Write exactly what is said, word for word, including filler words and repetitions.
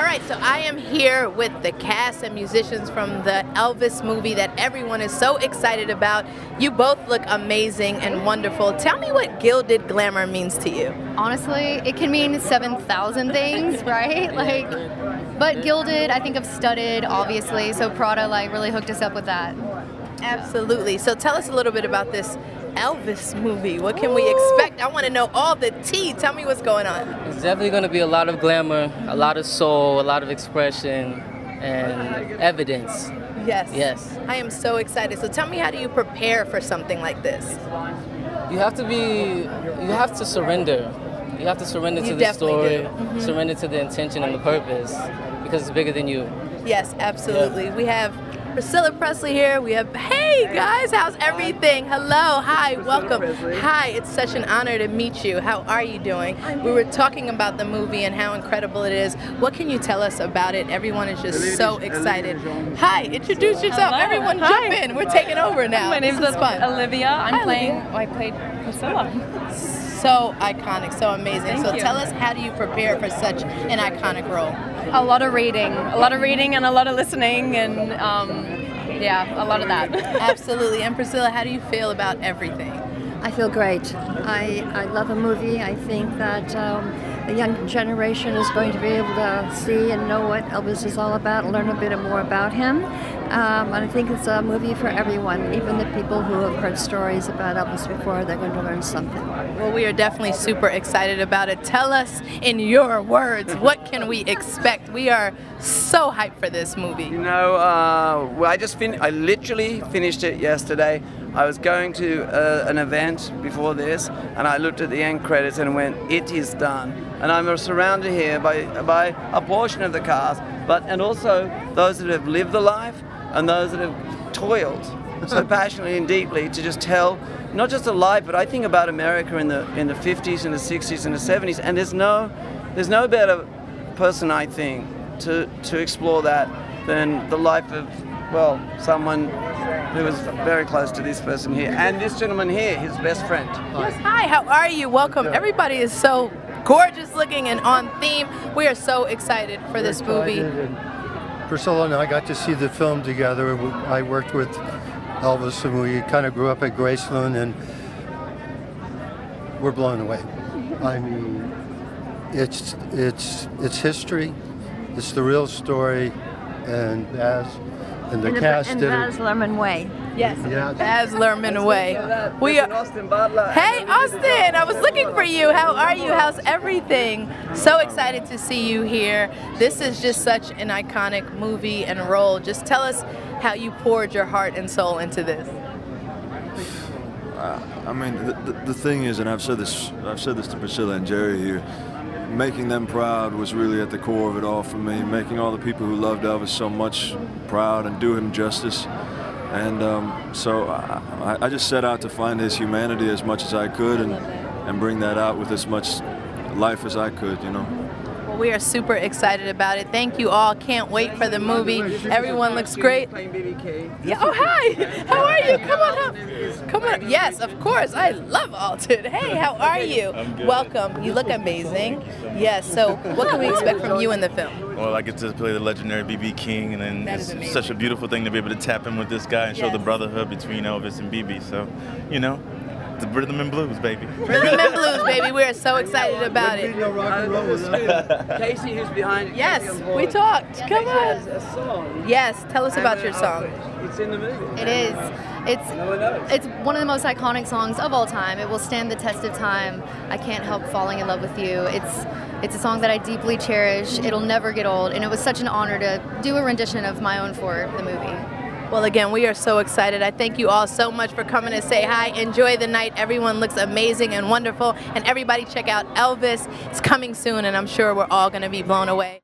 All right, so I am here with the cast and musicians from the Elvis movie that everyone is so excited about. You both look amazing and wonderful. Tell me what gilded glamour means to you. Honestly, it can mean seven thousand things, right? Like, but gilded, I think of studded, obviously, so Prada like really hooked us up with that. Absolutely. So tell us a little bit about this Elvis movie. What can we expect? I want to know all the tea. Tell me what's going on. It's definitely going to be a lot of glamour, a lot of soul, a lot of expression, and evidence. Yes. Yes. I am so excited. So tell me, how do you prepare for something like this? You have to be, you have to surrender. You have to surrender to the story, mm-hmm. surrender to the intention and the purpose, because it's bigger than you. Yes, absolutely. Yeah. We have Priscilla Presley here. We have, hey guys, how's everything? Hello, hi, welcome. Hi, it's such an honor to meet you. How are you doing? We were talking about the movie and how incredible it is. What can you tell us about it? Everyone is just so excited. Hi, introduce yourself. Hello. Everyone jump hi. in. We're taking over now. My name is Olivia. I'm hi, playing, Olivia. I played Priscilla. So iconic, so amazing. Thank so you. Tell us, how do you prepare for such an iconic role? A lot of reading, a lot of reading and a lot of listening, and um, yeah, a lot of that. Absolutely. And Priscilla, how do you feel about everything? I feel great. I, I love a movie. I think that um, the young generation is going to be able to see and know what Elvis is all about, learn a bit more about him. Um, and I think it's a movie for everyone, even the people who have heard stories about Elvis before, they're going to learn something. Well, we are definitely super excited about it. Tell us, in your words, what can we expect? We are so hyped for this movie. You know, uh, well, I just fin I literally finished it yesterday. I was going to uh, an event before this, and I looked at the end credits and went, it is done. And I'm surrounded here by, by a portion of the cast, but and also those that have lived the life, and those that have toiled so passionately and deeply to just tell, not just a lie, but I think about America in the in the fifties and the sixties and the seventies, and there's no there's no better person, I think, to to explore that than the life of, well, someone who was very close to this person here and this gentleman here, his best friend. Yes, hi, how are you? Welcome. Yeah. Everybody is so gorgeous looking and on theme. We are so excited for We're this movie. Priscilla and I got to see the film together. I worked with Elvis, and we kind of grew up at Graceland, and we're blown away. I mean, it's it's it's history, it's the real story, and Baz and the in cast did it. In Baz Luhrmann way. Yes, yeah. Baz Luhrmann way. We are. Austin Butler. Hey, Austin! I was looking for you. How are you? How's everything? So excited to see you here. This is just such an iconic movie and role. Just tell us how you poured your heart and soul into this. Uh, I mean, the, the, the thing is, and I've said this, I've said this to Priscilla and Jerry here. Making them proud was really at the core of it all for me. Making all the people who loved Elvis so much proud and do him justice. And um, so I, I just set out to find his humanity as much as I could, and, and bring that out with as much life as I could, you know. Well, we are super excited about it. Thank you all. Can't wait for the movie. Everyone looks great. Yeah, oh, hi. How are you? Come on up. Come on. Yes, of course. I love Alton. Hey, how are you? Welcome. You look amazing. Yes, so what can we expect from you in the film? Well, I get to play the legendary B B King, and then that it's such a beautiful thing to be able to tap in with this guy and yes. show the brotherhood between Elvis and B B. So, you know, the rhythm and blues, baby. Rhythm and blues, baby. We are so excited about it. Kacey, who's behind it. Yes, we talked. Yeah. Come on. Yes, tell us about your song. It's in the movie. It is. It's, it's one of the most iconic songs of all time. It will stand the test of time. I Can't Help Falling in Love with You. It's, it's a song that I deeply cherish. It'll never get old, and it was such an honor to do a rendition of my own for the movie. Well, again, we are so excited. I thank you all so much for coming to say hi. Enjoy the night. Everyone looks amazing and wonderful. And everybody check out Elvis. It's coming soon, and I'm sure we're all going to be blown away.